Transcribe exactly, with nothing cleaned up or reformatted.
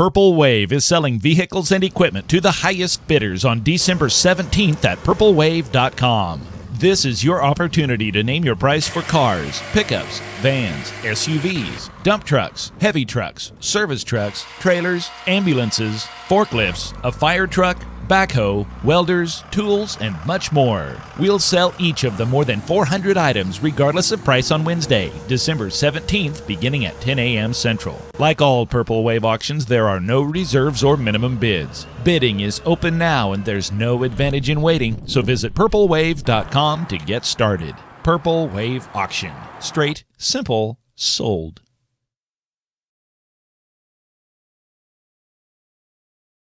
Purple Wave is selling vehicles and equipment to the highest bidders on December seventeenth at purple wave dot com. This is your opportunity to name your price for cars, pickups, vans, S U Vs, dump trucks, heavy trucks, service trucks, trailers, ambulances, forklifts, a fire truck, backhoe, welders, tools, and much more. We'll sell each of the more than four hundred items regardless of price on Wednesday, December seventeenth, beginning at ten a m Central. Like all Purple Wave auctions, there are no reserves or minimum bids. Bidding is open now and there's no advantage in waiting, so visit purple wave dot com to get started. Purple Wave Auction. Straight, simple, sold.